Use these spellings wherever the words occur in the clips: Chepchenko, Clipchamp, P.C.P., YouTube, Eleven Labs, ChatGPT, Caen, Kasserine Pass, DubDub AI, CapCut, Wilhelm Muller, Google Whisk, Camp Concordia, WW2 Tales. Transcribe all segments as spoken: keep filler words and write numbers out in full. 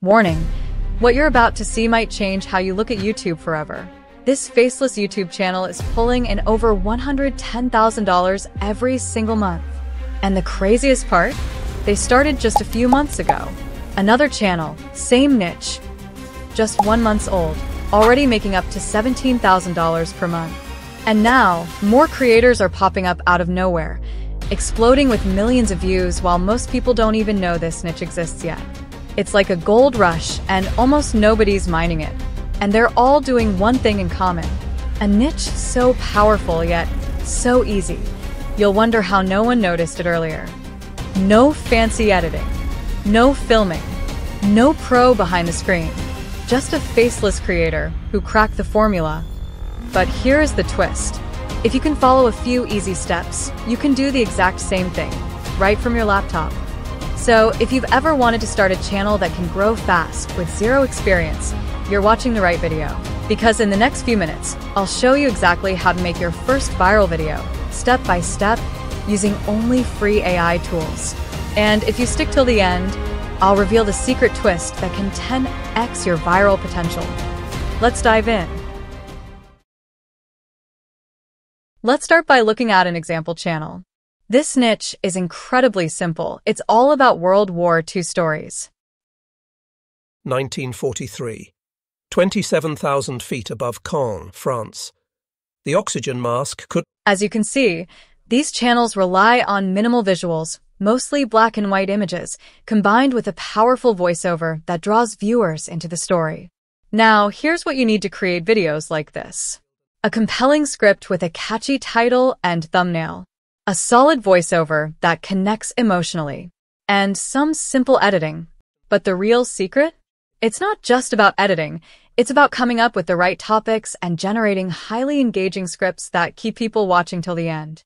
Warning, what you're about to see might change how you look at YouTube forever. This faceless YouTube channel is pulling in over one hundred ten thousand dollars every single month. And the craziest part? They started just a few months ago. Another channel, same niche, just one month old, already making up to seventeen thousand dollars per month. And now, more creators are popping up out of nowhere, exploding with millions of views while most people don't even know this niche exists yet. It's like a gold rush and almost nobody's mining it. And they're all doing one thing in common. A niche so powerful yet so easy. You'll wonder how no one noticed it earlier. No fancy editing, no filming, no pro behind the screen. Just a faceless creator who cracked the formula. But here is the twist. If you can follow a few easy steps, you can do the exact same thing, right from your laptop. So, if you've ever wanted to start a channel that can grow fast with zero experience, you're watching the right video. Because in the next few minutes, I'll show you exactly how to make your first viral video, step by step, using only free A I tools. And if you stick till the end, I'll reveal the secret twist that can ten X your viral potential. Let's dive in. Let's start by looking at an example channel. This niche is incredibly simple. It's all about World War Two stories. nineteen forty-three. twenty-seven thousand feet above Caen, France. The oxygen mask could... As you can see, these channels rely on minimal visuals, mostly black and white images, combined with a powerful voiceover that draws viewers into the story. Now, here's what you need to create videos like this. A compelling script with a catchy title and thumbnail. A solid voiceover that connects emotionally, and some simple editing. But the real secret? It's not just about editing, it's about coming up with the right topics and generating highly engaging scripts that keep people watching till the end.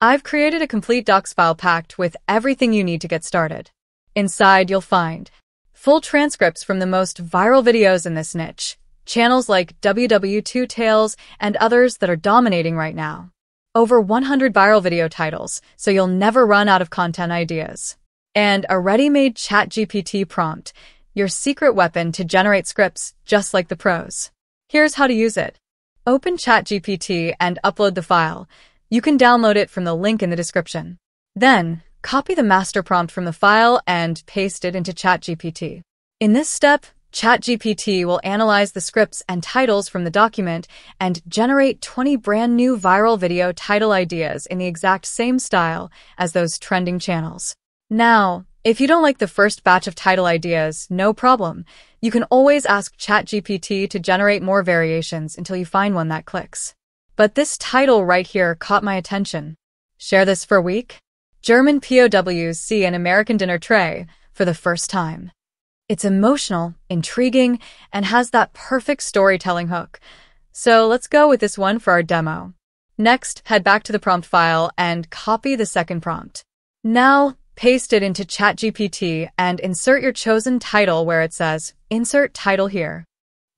I've created a complete docs file packed with everything you need to get started. Inside, you'll find full transcripts from the most viral videos in this niche, channels like W W two Tales and others that are dominating right now. Over one hundred viral video titles, so you'll never run out of content ideas. And a ready-made ChatGPT prompt, your secret weapon to generate scripts just like the pros. Here's how to use it. Open ChatGPT and upload the file. You can download it from the link in the description. Then, copy the master prompt from the file and paste it into ChatGPT. In this step, ChatGPT will analyze the scripts and titles from the document and generate twenty brand new viral video title ideas in the exact same style as those trending channels. Now, if you don't like the first batch of title ideas, no problem. You can always ask ChatGPT to generate more variations until you find one that clicks. But this title right here caught my attention. Share this for a week? German P O Ws see an American dinner tray for the first time. It's emotional, intriguing, and has that perfect storytelling hook. So let's go with this one for our demo. Next, head back to the prompt file and copy the second prompt. Now, paste it into ChatGPT and insert your chosen title where it says, "Insert title here."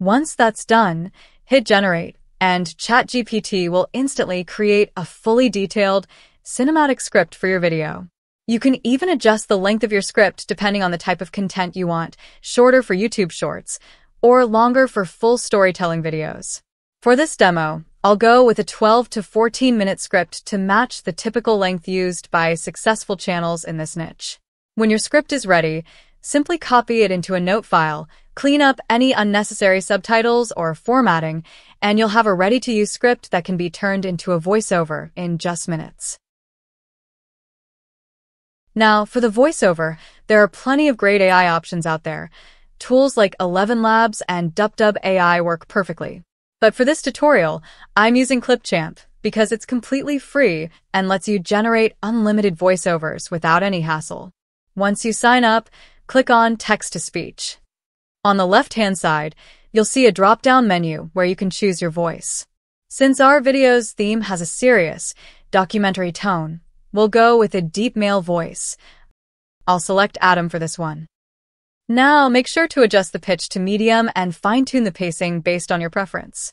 Once that's done, hit generate, and ChatGPT will instantly create a fully detailed, cinematic script for your video. You can even adjust the length of your script depending on the type of content you want, shorter for YouTube Shorts, or longer for full storytelling videos. For this demo, I'll go with a twelve to fourteen minute script to match the typical length used by successful channels in this niche. When your script is ready, simply copy it into a note file, clean up any unnecessary subtitles or formatting, and you'll have a ready-to-use script that can be turned into a voiceover in just minutes. Now, for the voiceover, there are plenty of great A I options out there. Tools like Eleven Labs and DubDub A I work perfectly. But for this tutorial, I'm using Clipchamp because it's completely free and lets you generate unlimited voiceovers without any hassle. Once you sign up, click on Text-to-Speech. On the left-hand side, you'll see a drop-down menu where you can choose your voice. Since our video's theme has a serious, documentary tone, we'll go with a deep male voice. I'll select Adam for this one. Now, make sure to adjust the pitch to medium and fine-tune the pacing based on your preference.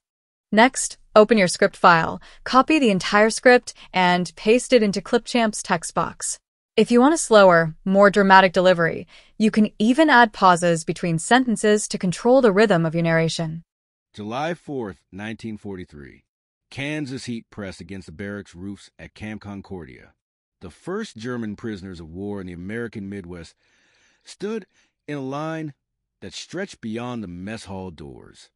Next, open your script file, copy the entire script, and paste it into Clipchamp's text box. If you want a slower, more dramatic delivery, you can even add pauses between sentences to control the rhythm of your narration. July fourth, nineteen forty-three. Kansas heat pressed against the barracks roofs at Camp Concordia. The first German prisoners of war in the American Midwest stood in a line that stretched beyond the mess hall doors.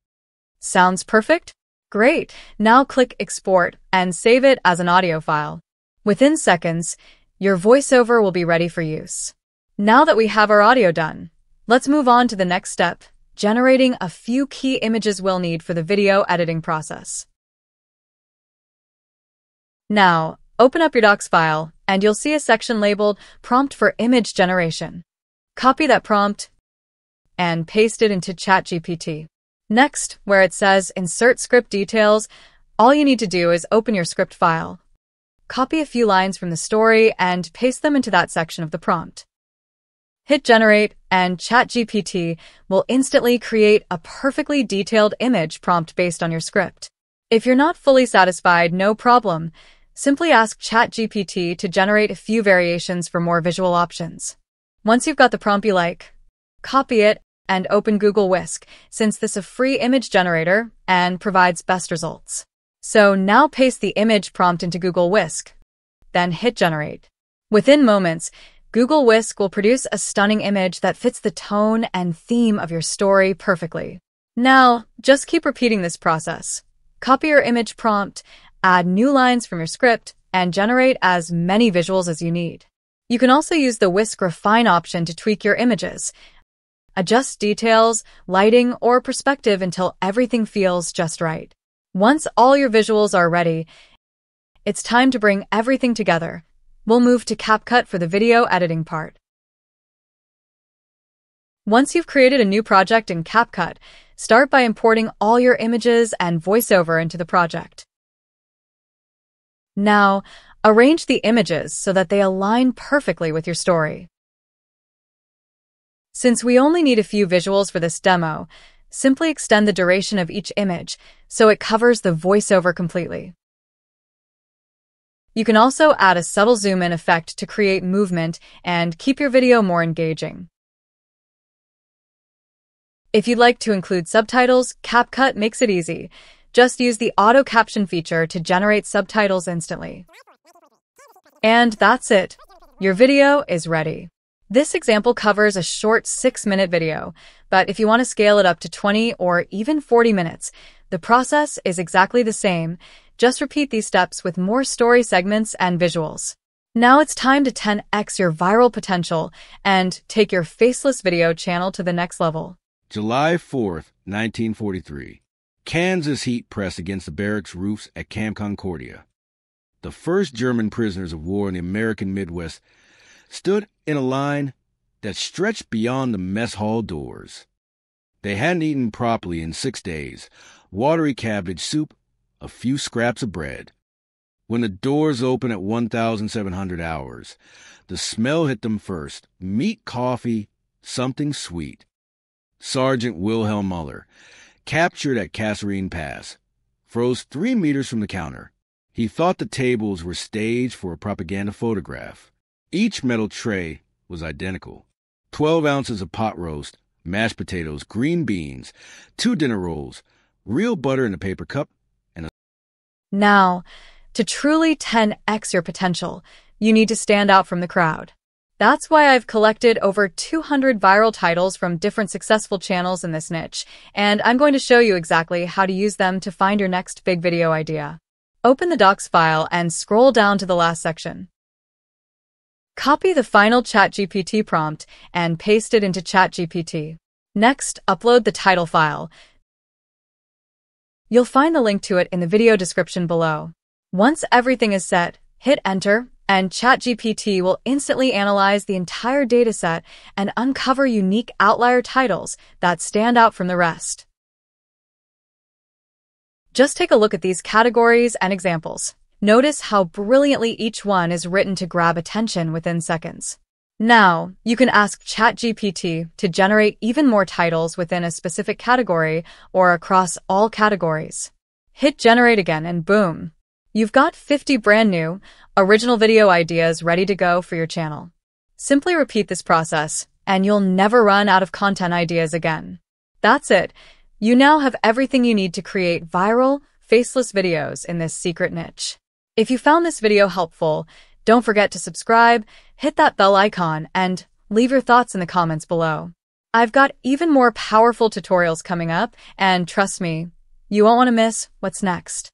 Sounds perfect? Great. Now click Export and save it as an audio file. Within seconds, your voiceover will be ready for use. Now that we have our audio done, let's move on to the next step, generating a few key images we'll need for the video editing process. Now, open up your docs file, and you'll see a section labeled Prompt for Image Generation. Copy that prompt and paste it into ChatGPT. Next, where it says Insert Script Details, all you need to do is open your script file. Copy a few lines from the story and paste them into that section of the prompt. Hit Generate, and ChatGPT will instantly create a perfectly detailed image prompt based on your script. If you're not fully satisfied, no problem. Simply ask ChatGPT to generate a few variations for more visual options. Once you've got the prompt you like, copy it and open Google Whisk, since this is a free image generator and provides best results. So now paste the image prompt into Google Whisk, then hit Generate. Within moments, Google Whisk will produce a stunning image that fits the tone and theme of your story perfectly. Now, just keep repeating this process. Copy your image prompt, add new lines from your script, and generate as many visuals as you need. You can also use the Whisk Refine option to tweak your images. Adjust details, lighting, or perspective until everything feels just right. Once all your visuals are ready, it's time to bring everything together. We'll move to CapCut for the video editing part. Once you've created a new project in CapCut, start by importing all your images and voiceover into the project. Now, arrange the images so that they align perfectly with your story. Since we only need a few visuals for this demo, simply extend the duration of each image so it covers the voiceover completely. You can also add a subtle zoom-in effect to create movement and keep your video more engaging. If you'd like to include subtitles, CapCut makes it easy. Just use the auto caption feature to generate subtitles instantly. And that's it. Your video is ready. This example covers a short six minute video, but if you want to scale it up to twenty or even forty minutes, the process is exactly the same. Just repeat these steps with more story segments and visuals. Now it's time to ten X your viral potential and take your faceless video channel to the next level. July fourth, nineteen forty-three. Kansas heat pressed against the barracks roofs at Camp Concordia. The first German prisoners of war in the American Midwest stood in a line that stretched beyond the mess hall doors. They hadn't eaten properly in six days, watery cabbage soup, a few scraps of bread. When the doors opened at one thousand seven hundred hours, the smell hit them first, meat, coffee, something sweet. Sergeant Wilhelm Muller, captured at Kasserine Pass, froze three meters from the counter. He thought the tables were staged for a propaganda photograph. Each metal tray was identical. Twelve ounces of pot roast, mashed potatoes, green beans, two dinner rolls, real butter in a paper cup, and a... Now, to truly ten X your potential, you need to stand out from the crowd. That's why I've collected over two hundred viral titles from different successful channels in this niche, and I'm going to show you exactly how to use them to find your next big video idea. Open the docs file and scroll down to the last section. Copy the final ChatGPT prompt and paste it into ChatGPT. Next, upload the title file. You'll find the link to it in the video description below. Once everything is set, hit Enter, and ChatGPT will instantly analyze the entire dataset and uncover unique outlier titles that stand out from the rest. Just take a look at these categories and examples. Notice how brilliantly each one is written to grab attention within seconds. Now, you can ask ChatGPT to generate even more titles within a specific category or across all categories. Hit Generate again and boom! You've got fifty brand new, original video ideas ready to go for your channel. Simply repeat this process, and you'll never run out of content ideas again. That's it. You now have everything you need to create viral, faceless videos in this secret niche. If you found this video helpful, don't forget to subscribe, hit that bell icon, and leave your thoughts in the comments below. I've got even more powerful tutorials coming up, and trust me, you won't want to miss what's next.